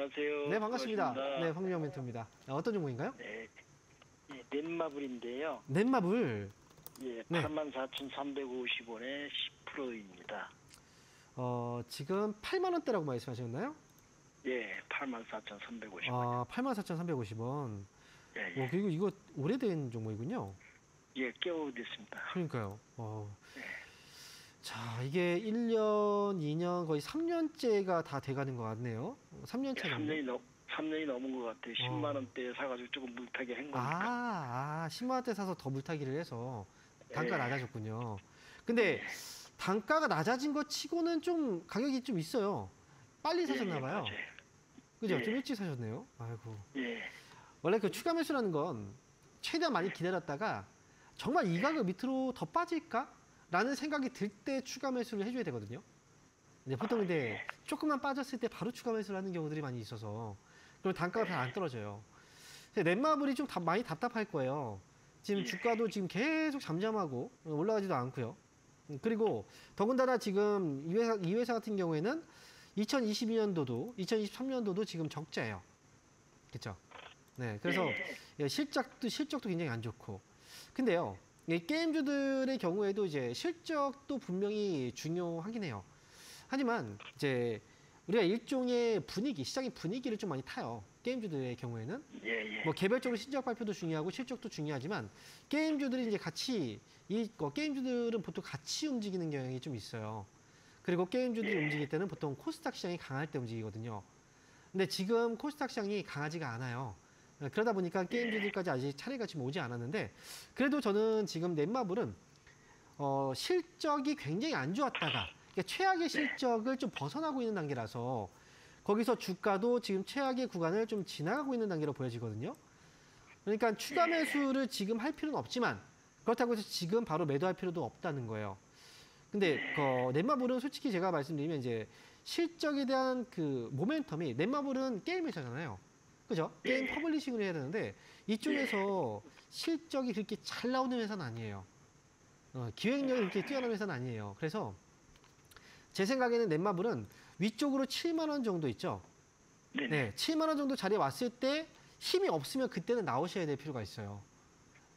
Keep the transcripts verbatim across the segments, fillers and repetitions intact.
안녕하세요. 네, 반갑습니다. 반갑습니다. 네, 황민혁 멘토입니다. 어떤 정보인가요? 네, 네 넷마블인데요. 넷마블? 예, 네. 팔만 사천삼백오십 원에 십 퍼센트입니다. 어, 지금 팔만 원대라고 말씀하셨나요? 예, 팔만 사천삼백오십 원. 아, 팔만 사천삼백오십 원. 예, 예. 어, 그리고 이거 오래된 종목이군요. 예, 꽤 오래됐습니다. 그러니까요. 어. 예. 자, 이게 일 년, 이 년, 거의 삼 년째가 다 돼가는 것 같네요. 삼 년째. 예, 삼 년이, 넘, 삼 년이 넘은 것 같아요. 십만 원대에 어. 사가지고 조금 물타기 한 거니까. 아, 아, 십만 원대 사서 더 물타기를 해서 단가가 예. 낮아졌군요. 근데 예. 단가가 낮아진 것 치고는 좀 가격이 좀 있어요. 빨리 사셨나 봐요. 예, 그죠? 예. 좀 일찍 사셨네요. 아이고. 예. 원래 그 추가 매수라는 건 최대한 많이 기다렸다가 정말 이 가격 밑으로 더 빠질까? 라는 생각이 들 때 추가 매수를 해줘야 되거든요. 근데 보통 근데 조금만 빠졌을 때 바로 추가 매수를 하는 경우들이 많이 있어서 그럼 단가가 잘 안 떨어져요. 넷마블이 좀 다, 많이 답답할 거예요. 지금 주가도 지금 계속 잠잠하고 올라가지도 않고요. 그리고 더군다나 지금 이 회사, 이 회사 같은 경우에는 이천이십이 년도도 이천이십삼 년도도 지금 적자예요. 그렇죠? 네, 그래서 실적도 실적도 굉장히 안 좋고. 근데요. 게임주들의 경우에도 이제 실적도 분명히 중요하긴 해요. 하지만 이제 우리가 일종의 분위기, 시장의 분위기를 좀 많이 타요. 게임주들의 경우에는. 예, 예. 뭐 개별적으로 실적 발표도 중요하고 실적도 중요하지만 게임주들이 이제 같이, 이 게임주들은 보통 같이 움직이는 경향이 좀 있어요. 그리고 게임주들이 예. 움직일 때는 보통 코스닥 시장이 강할 때 움직이거든요. 근데 지금 코스닥 시장이 강하지가 않아요. 그러다 보니까 게임주들까지 아직 차례가 지금 오지 않았는데 그래도 저는 지금 넷마블은 어, 실적이 굉장히 안 좋았다가 그러니까 최악의 실적을 좀 벗어나고 있는 단계라서 거기서 주가도 지금 최악의 구간을 좀 지나가고 있는 단계로 보여지거든요. 그러니까 추가 매수를 지금 할 필요는 없지만 그렇다고 해서 지금 바로 매도할 필요도 없다는 거예요. 근데 어, 넷마블은 솔직히 제가 말씀드리면 이제 실적에 대한 그 모멘텀이 넷마블은 게임 회사잖아요. 그죠? 게임 예. 퍼블리싱을 해야 되는데 이쪽에서 예. 실적이 그렇게 잘 나오는 회사는 아니에요. 어, 기획력이 그렇게 뛰어난 회사는 아니에요. 그래서 제 생각에는 넷마블은 위쪽으로 칠만 원 정도 있죠? 네. 네, 칠만 원 정도 자리에 왔을 때 힘이 없으면 그때는 나오셔야 될 필요가 있어요.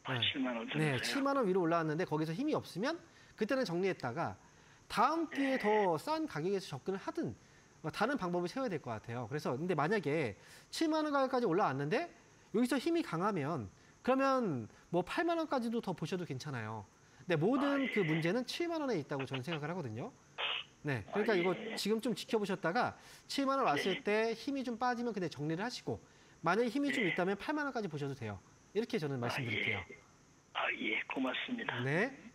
아, 칠만 원 정도? 네, 칠만 원 위로 올라왔는데 거기서 힘이 없으면 그때는 정리했다가 다음 기회에 예. 더 싼 가격에서 접근을 하든 다른 방법을 세워야 될 것 같아요. 그래서 근데 만약에 칠만 원 가격까지 올라왔는데 여기서 힘이 강하면 그러면 뭐 팔만 원까지도 더 보셔도 괜찮아요. 근데 모든 아, 예. 그 문제는 칠만 원에 있다고 저는 생각을 하거든요. 네, 그러니까 아, 예. 이거 지금 좀 지켜보셨다가 칠만 원 왔을 예. 때 힘이 좀 빠지면 그때 정리를 하시고 만약에 힘이 예. 좀 있다면 팔만 원까지 보셔도 돼요. 이렇게 저는 말씀드릴게요. 아, 예. 아, 예. 고맙습니다. 네.